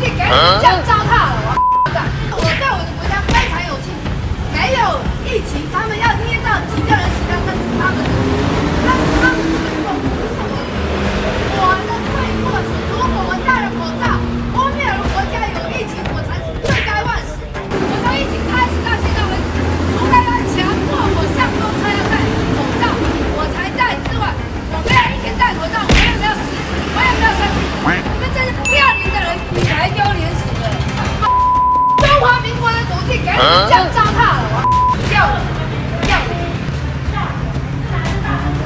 你赶紧这样糟蹋了我的！我在我的国家非常有幸福，没有疫情，他们要捏造几个人死掉，那是他们的事情，但是他们的罪过不是我的。我的罪过是，如果我戴了口罩，我没有国家有疫情，我才罪该万死。我从疫情开始到现在为止，除非他强迫我上公车要戴口罩，我才戴之外，我没有一天戴口罩，我也没有死，我也没有生病。你们这些不要脸的人，你才丢脸死了！中华民国的土地给你们这样糟蹋了，我要了，要了，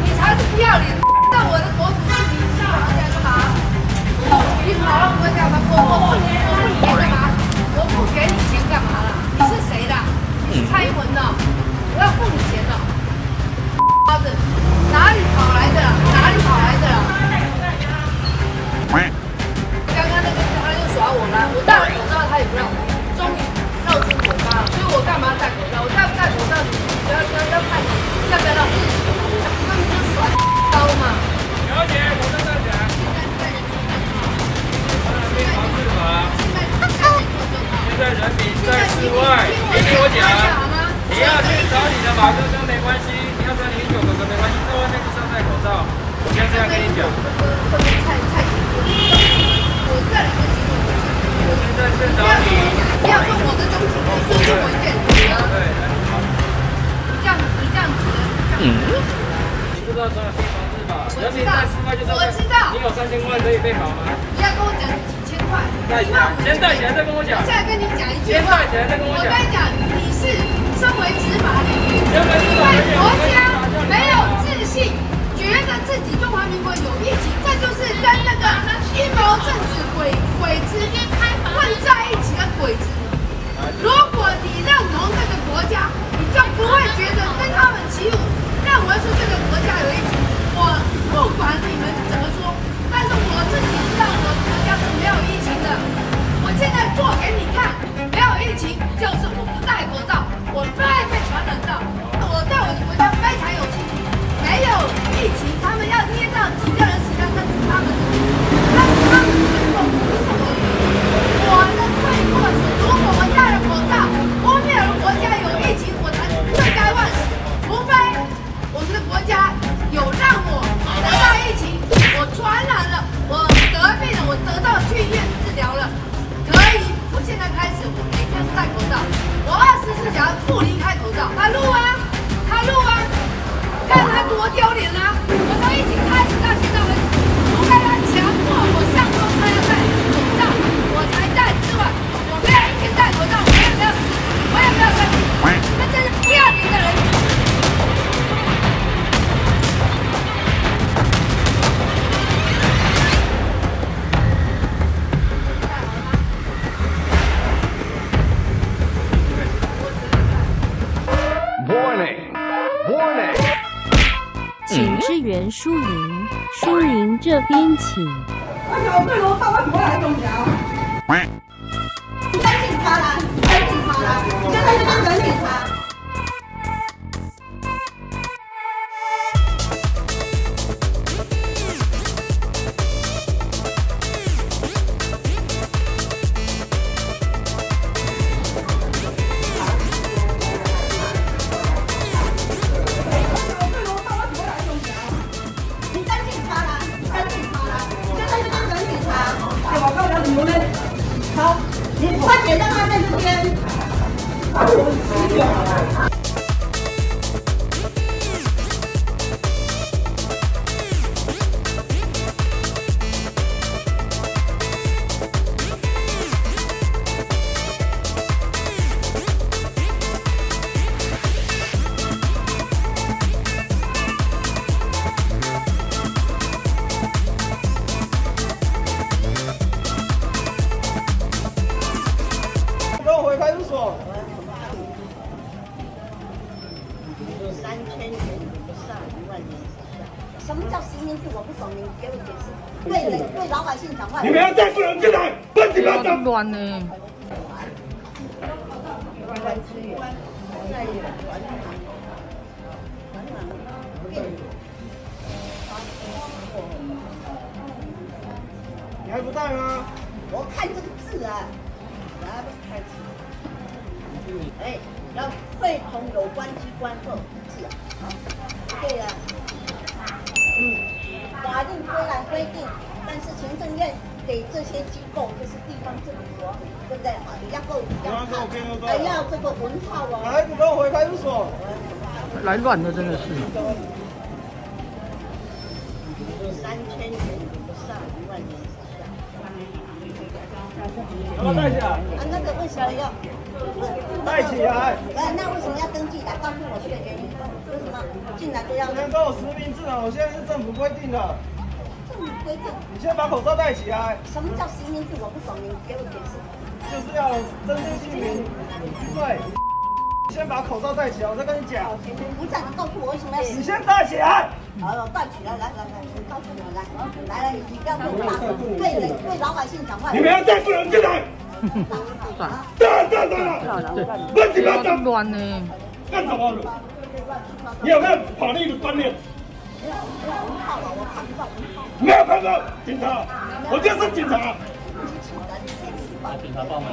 你才是不要脸！在我的国土是你上皇家干嘛？你跑到我家干嘛？我付钱干嘛？我付给你钱干嘛了？你是谁的？你是蔡英文的？我要付你钱的！妈的，哪里跑来的？哪里跑来的？ 我啦，我戴了口罩，他也不让我戴，终于闹出火花了。所以我干嘛戴口罩？我戴不戴口罩，不要看你，要不要让我戴口罩？那你就耍刀嘛。小姐，口罩戴起来。现在人民在室外，你听我讲，你要去找你的马哥哥没关系，你要找你英九哥哥没关系，在外面就是要戴口罩。我现在这样跟你讲。我个人不行。 不要用我的东西去做文件局啊！你这样子，你知道这是房子吧？人民在室外就是我知道。你有3000块可以备好吗？你要跟我讲几千块，先带起来再跟我讲。现在跟你讲一句话，先带起来再跟我讲。我跟你讲，你是身为执法领域，对国家没有自信，觉得自己中华民国有疫情，这就是跟那个阴谋政治鬼子。 混在一起的鬼子，如果你认同这个国家，你就不会觉得跟他们起舞，认为说这个国家有一起。我不管你们怎么说，但是我自己知道我国家是没有疫情的。我现在做给你看，没有疫情就是我不戴口罩，我不会被传染到。我对我的国家非常有信心，没有疫情，他们要捏造几个人死掉，那是他们的事情，但是他们的罪过不是我的。 我的罪过是，如果我戴了口罩，我没有国家有疫情，我才罪该万死。除非我们的国家有让我得到疫情，我传染了，我得病了，我得到去医院治疗了，可以。我现在开始，我每天都戴口罩，我24小时不离开口罩。他录啊，他录啊，看他多丢脸啊！我从疫情开始到现在，除非他强迫我上公车要戴口罩，我才。 我没有一天戴口罩，我也没有死，我也没有生病。那真是不要脸的人！Warning， 请支援输赢，输赢这边请。为什么对楼道为什么来动摇？ 你还不带吗？我看这个字。然后开除。哎，要会同有关机关后是啊，对了，法令虽然规定，但是行政院给这些机构就是地方政府，对不对啊？你要够，要这个文化哦。来，你给我回派出所。来乱的真的是。3000元以上，1万元以下。把它带起来。啊，那个为什么要？带起来。哎，那为什么要登记的？告诉我这个原因。为什么进来都要？人都有实名制啊！我现在是政府规定的。政府规定。你先把口罩戴起来。什么叫实名制？我不懂，你给我解释。就是要针对姓名。对。 先把口罩戴起来，我再跟你讲。不是，你告诉我为什么要？你先戴起来。好，戴起来，来，你告诉我来，来，你不要跟我对人对老百姓讲话。你们要带不能进来。对，问题要当乱呢。干什么？你有没有法律的观念？没有看到警察，我就是警察。把警察帮忙。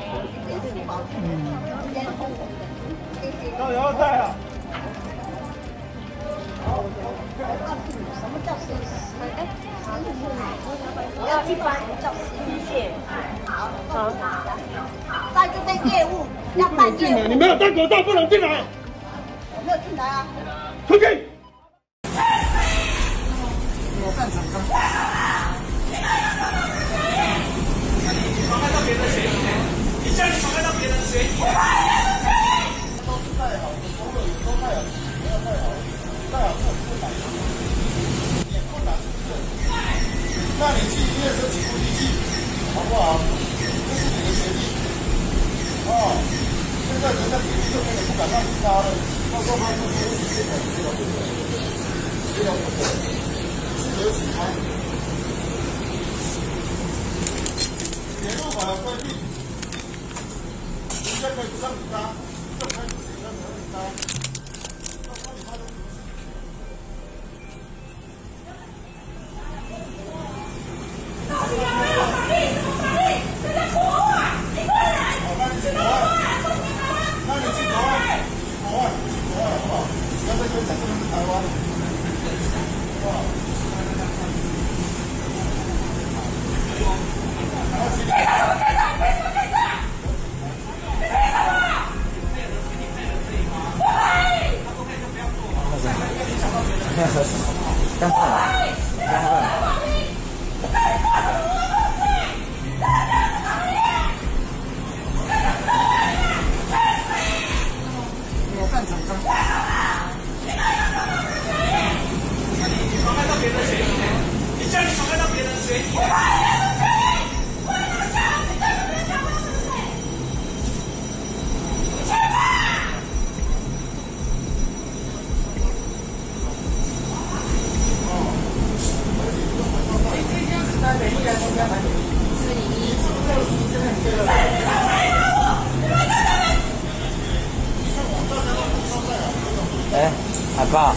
到底要带啊！我告诉你，什么叫实名？哎，我要去办叫实名制。好，好，在这边业务要办业务。你没有戴口罩不能进来。我没有进来啊！出去！我干什么？妨碍到别人权益，你这样妨碍到别人权益。 那你去医院申请不离去，好不好？这是你的权利。哦，现在人家平时就根本不敢让你搭了，到时候他就是问你这种这种这种不准，是有几条？铁路法规定，人家可以不让你搭，这可以不让你搭。 爸。